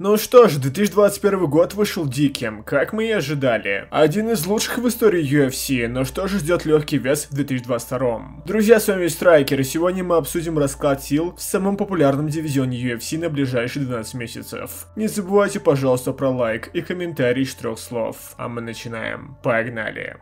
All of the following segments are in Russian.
Ну что ж, 2021 год вышел диким, как мы и ожидали. Один из лучших в истории UFC, но что же ждет легкий вес в 2022? Друзья, с вами Страйкер, и сегодня мы обсудим расклад сил в самом популярном дивизионе UFC на ближайшие 12 месяцев. Не забывайте, пожалуйста, про лайк и комментарий из 3 слов. А мы начинаем. Погнали!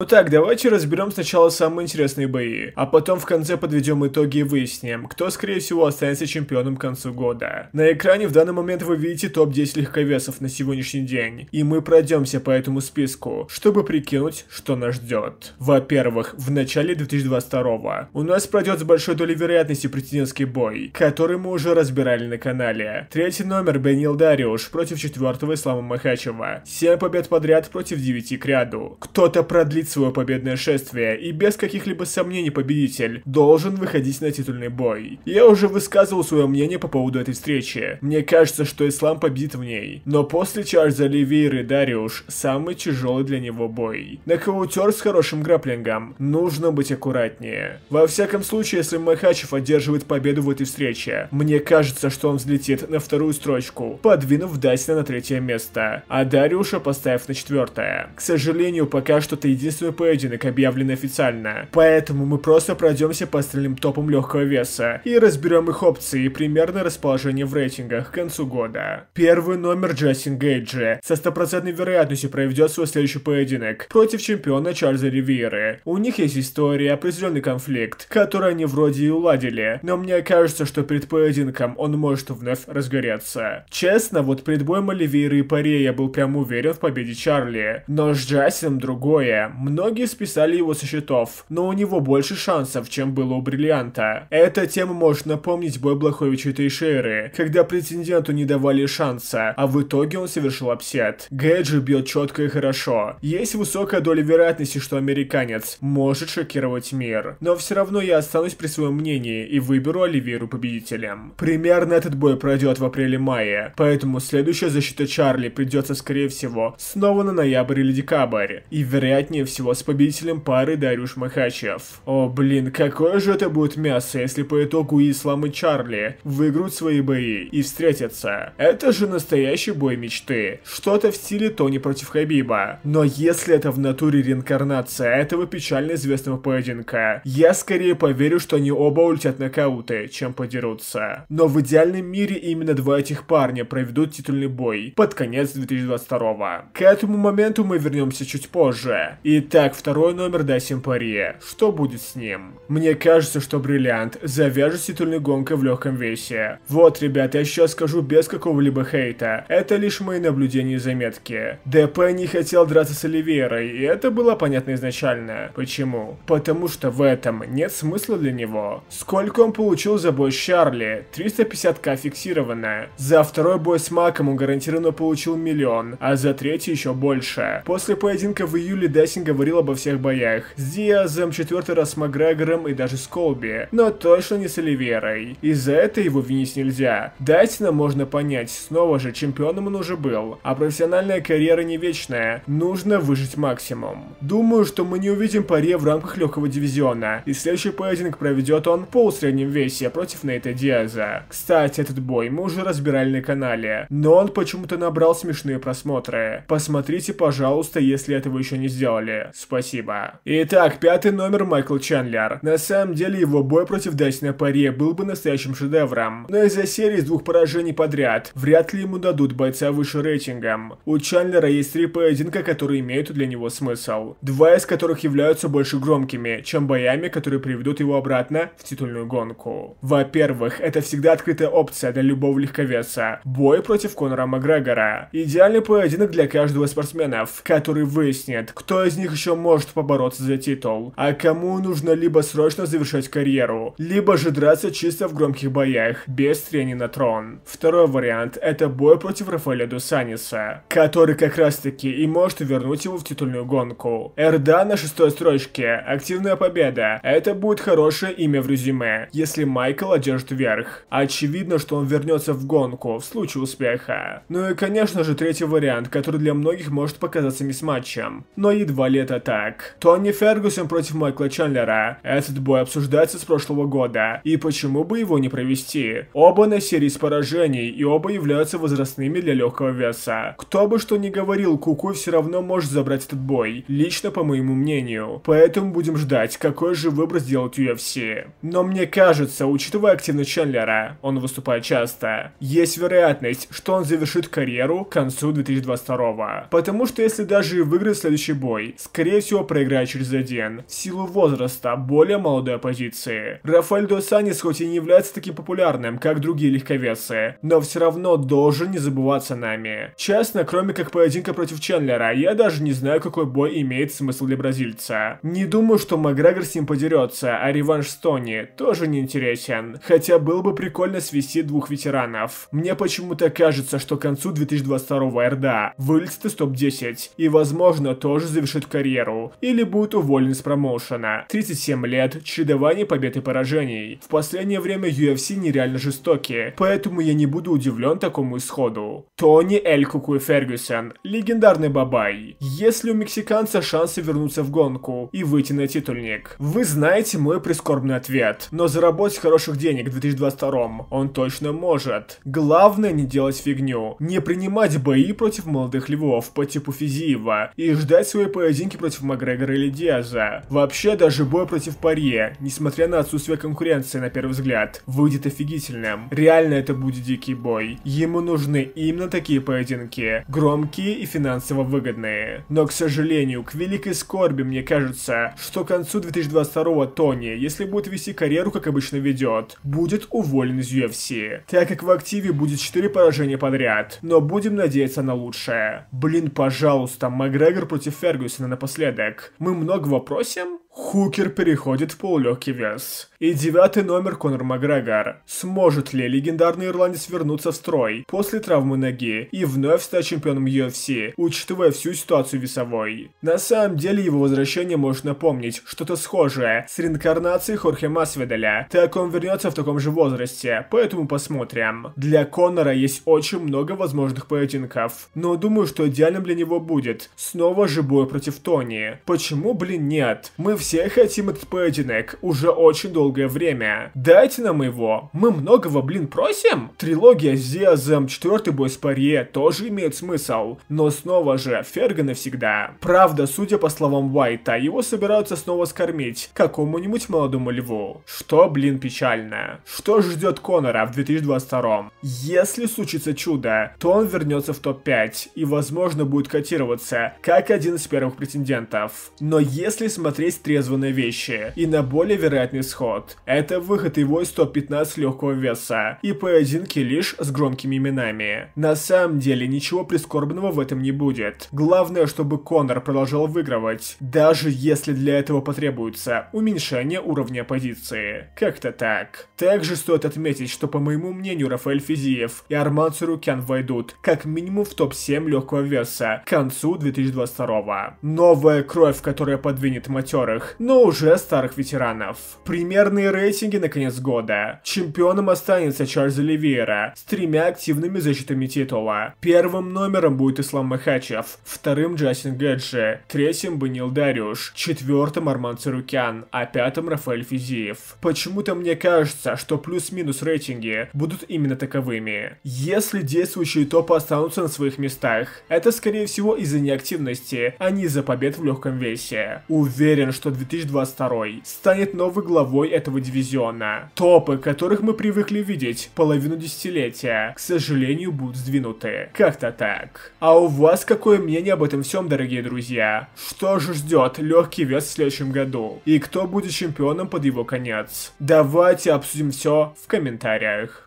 Итак, давайте разберем сначала самые интересные бои, а потом в конце подведем итоги и выясним, кто скорее всего останется чемпионом к концу года. На экране в данный момент вы видите топ-10 легковесов на сегодняшний день, и мы пройдемся по этому списку, чтобы прикинуть, что нас ждет. Во-первых, в начале 2022 у нас пройдет с большой долей вероятности претендентский бой, который мы уже разбирали на канале. 3-й номер Бенил Дариуш против 4-го Ислама Махачева. 7 побед подряд против 9 к ряду. Кто-то продлит свое победное шествие, и без каких-либо сомнений победитель должен выходить на титульный бой. Я уже высказывал свое мнение по поводу этой встречи. Мне кажется, что Ислам победит в ней, но после Чарльза Оливейры Дариуш самый тяжелый для него бой. Нокаутер с хорошим граплингом, нужно быть аккуратнее. Во всяком случае, если Махачев одерживает победу в этой встрече, мне кажется, что он взлетит на 2-ю строчку, подвинув Дастина на 3-е место, а Дариуша поставив на 4-е. К сожалению, пока что-то единственное поединок объявлен официально, поэтому мы просто пройдемся по остальным топам легкого веса и разберем их опции и примерное расположение в рейтингах к концу года. 1-й номер Джастин Гейджи со 100% вероятностью проведет свой следующий поединок против чемпиона Чарльза Оливейры. У них есть история, определенный конфликт, который они вроде и уладили, но мне кажется, что перед поединком он может вновь разгореться. Честно, вот перед боем Оливейры и Порье я был прям уверен в победе Чарли, но с Джастином другое. Многие списали его со счетов, но у него больше шансов, чем было у Бриллианта. Эта тема может напомнить бой Блаховича и Тейшейры, когда претенденту не давали шанса, а в итоге он совершил апсет. Гейджи бьет четко и хорошо. Есть высокая доля вероятности, что американец может шокировать мир. Но все равно я останусь при своем мнении и выберу Оливейру победителем. Примерно этот бой пройдет в апреле-мае, поэтому следующая защита Чарли придется, скорее всего, снова на ноябрь или декабрь. И вероятнее всего с победителем пары Дариуш Махачев. О блин, какое же это будет мясо, если по итогу Ислам и Чарли выиграют свои бои и встретятся. Это же настоящий бой мечты. Что-то в стиле Тони против Хабиба. Но если это в натуре реинкарнация этого печально известного поединка, я скорее поверю, что они оба улетят нокауты, чем подерутся. Но в идеальном мире именно 2 этих парня проведут титульный бой под конец 2022. К этому моменту мы вернемся чуть позже. Итак, 2-й номер Дастин Порье. Что будет с ним? Мне кажется, что Бриллиант завяжет титульную гонку в легком весе. Вот, ребята, я сейчас скажу без какого-либо хейта. Это лишь мои наблюдения и заметки. ДП не хотел драться с Оливейрой, и это было понятно изначально. Почему? Потому что в этом нет смысла для него. Сколько он получил за бой с Чарли? 350 000 фиксировано. За 2-й бой с Маком он гарантированно получил 1 000 000, а за 3-й еще больше. После поединка в июле Дастин говорил обо всех боях с Диазом, 4-й раз с Макгрегором и даже с Колби, но точно не с Оливейрой. И за это его винить нельзя. Дастина можно понять, снова же чемпионом он уже был, а профессиональная карьера не вечная, нужно выжить максимум. Думаю, что мы не увидим Порье в рамках легкого дивизиона, и следующий поединок проведет он в полусреднем весе против Нейта Диаза. Кстати, этот бой мы уже разбирали на канале, но он почему-то набрал смешные просмотры. Посмотрите, пожалуйста, если этого еще не сделали. Спасибо. Итак, 5-й номер Майкл Чендлер. На самом деле его бой против Дастина Порье был бы настоящим шедевром, но из-за серии 2 поражений подряд вряд ли ему дадут бойца выше рейтингом. У Чендлера есть 3 поединка, которые имеют для него смысл, 2 из которых являются больше громкими, чем боями, которые приведут его обратно в титульную гонку. Во-первых, это всегда открытая опция для любого легковеса. Бой против Конора Макгрегора. Идеальный поединок для каждого из спортсменов, который выяснит, кто из них еще может побороться за титул, а кому нужно либо срочно завершать карьеру, либо же драться чисто в громких боях, без трения на трон. 2-й вариант – это бой против Рафаэля Дусаниса, который как раз-таки и может вернуть его в титульную гонку. Эрда на 6-й строчке, активная победа. Это будет хорошее имя в резюме, если Майкл одержит верх. Очевидно, что он вернется в гонку в случае успеха. Ну и конечно же 3-й вариант, который для многих может показаться мисс-матчем, но едва ли где-то так. Тони Фергюсон против Майкла Чендлера. Этот бой обсуждается с прошлого года, и почему бы его не провести? Оба на серии с поражений, и оба являются возрастными для легкого веса. Кто бы что ни говорил, Кукуй все равно может забрать этот бой, лично по моему мнению. Поэтому будем ждать, какой же выбор сделать UFC. Но мне кажется, учитывая активность Чендлера, он выступает часто, есть вероятность, что он завершит карьеру к концу 2022-го. Потому что если даже и выиграет следующий бой, скорее всего проиграет через один, в силу возраста более молодой оппозиции. Рафаэль Дусанис хоть и не является таким популярным, как другие легковесы, но все равно должен не забываться нами. Честно, кроме как поединка против Чендлера, я даже не знаю, какой бой имеет смысл для бразильца. Не думаю, что Макгрегор с ним подерется, а реванш с Тони тоже не интересен. Хотя было бы прикольно свести двух ветеранов. Мне почему-то кажется, что к концу 2022 РДА вылетит из топ-10 и, возможно, тоже завершит карьеру или будет уволен с промоушена. 37 лет, чередование побед и поражений. В последнее время UFC нереально жестоки, поэтому я не буду удивлен такому исходу. Тони Эль Кукуй Фергюсон, легендарный бабай. Есть ли у мексиканца шансы вернуться в гонку и выйти на титульник? Вы знаете мой прискорбный ответ, но заработать хороших денег в 2022 он точно может. Главное не делать фигню, не принимать бои против молодых львов по типу Физиева и ждать свои поединки против Макгрегора или Диаза. Вообще даже бой против Порье, несмотря на отсутствие конкуренции на первый взгляд, выйдет офигительным. Реально это будет дикий бой. Ему нужны именно такие поединки, громкие и финансово выгодные. Но, к сожалению, к великой скорби мне кажется, что к концу 2022 Тони, если будет вести карьеру, как обычно ведет, будет уволен из UFC, так как в активе будет 4 поражения подряд, но будем надеяться на лучшее. Блин, пожалуйста, Макгрегор против Фергюсона напоследок. Мы многого просим? Хукер переходит в полулегкий вес. И 9-й номер Конор Макгрегор. Сможет ли легендарный ирландец вернуться в строй после травмы ноги и вновь стать чемпионом UFC, учитывая всю ситуацию весовой? На самом деле его возвращение может напомнить что-то схожее с реинкарнацией Хорхе Масвиделя, так он вернется в таком же возрасте, поэтому посмотрим. Для Конора есть очень много возможных поединков, но думаю, что идеальным для него будет снова же бой против Тони. Почему, блин, нет? Мы все хотим этот поединок уже очень долгое время. Дайте нам его. Мы многого, блин, просим? Трилогия с Диазом, 4-й бой с Порье тоже имеет смысл. Но снова же, Ферга навсегда. Правда, судя по словам Уайта, его собираются снова скормить какому-нибудь молодому льву. Что, блин, печально. Что ждет Конора в 2022-м? Если случится чудо, то он вернется в топ-5 и, возможно, будет котироваться как один из первых претендентов. Но если смотреть трезво на вещи и на более вероятный сход, это выход его из топ-15 легкого веса и поединки лишь с громкими именами. На самом деле ничего прискорбного в этом не будет. Главное, чтобы Конор продолжал выигрывать, даже если для этого потребуется уменьшение уровня оппозиции. Как-то так. Также стоит отметить, что по моему мнению Рафаэль Физиев и Арман Царукян войдут как минимум в топ-7 легкого веса к концу 2022-го. Новая кровь, которая подвинет матерых, но уже старых ветеранов. Пример рейтинги на конец года. Чемпионом останется Чарльз Оливейра с 3 активными защитами титула. Первым номером будет Ислам Махачев, вторым Джастин Гейджи, третьим Бенил Дариуш, четвертым Арман Царукян, а пятым Рафаэль Физиев. Почему-то мне кажется, что плюс-минус рейтинги будут именно таковыми. Если действующие топы останутся на своих местах, это скорее всего из-за неактивности, а не из-за побед в легком весе. Уверен, что 2022 станет новой главой этого дивизиона. Топы, которых мы привыкли видеть половину десятилетия, к сожалению, будут сдвинуты. Как-то так. А у вас какое мнение об этом всем, дорогие друзья? Что же ждет легкий вес в следующем году? И кто будет чемпионом под его конец? Давайте обсудим все в комментариях.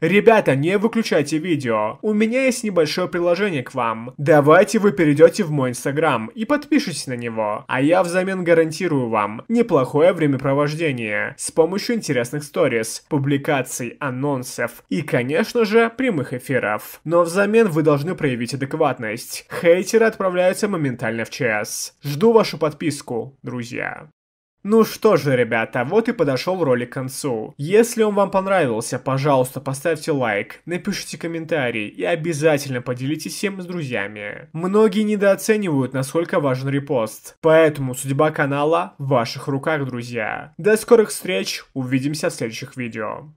Ребята, не выключайте видео, у меня есть небольшое приложение к вам. Давайте вы перейдете в мой инстаграм и подпишитесь на него, а я взамен гарантирую вам неплохое времяпровождение с помощью интересных сториз, публикаций, анонсов и, конечно же, прямых эфиров. Но взамен вы должны проявить адекватность. Хейтеры отправляются моментально в ЧС. Жду вашу подписку, друзья. Ну что же, ребята, вот и подошел ролик к концу. Если он вам понравился, пожалуйста, поставьте лайк, напишите комментарий и обязательно поделитесь всем с друзьями. Многие недооценивают, насколько важен репост, поэтому судьба канала в ваших руках, друзья. До скорых встреч, увидимся в следующих видео.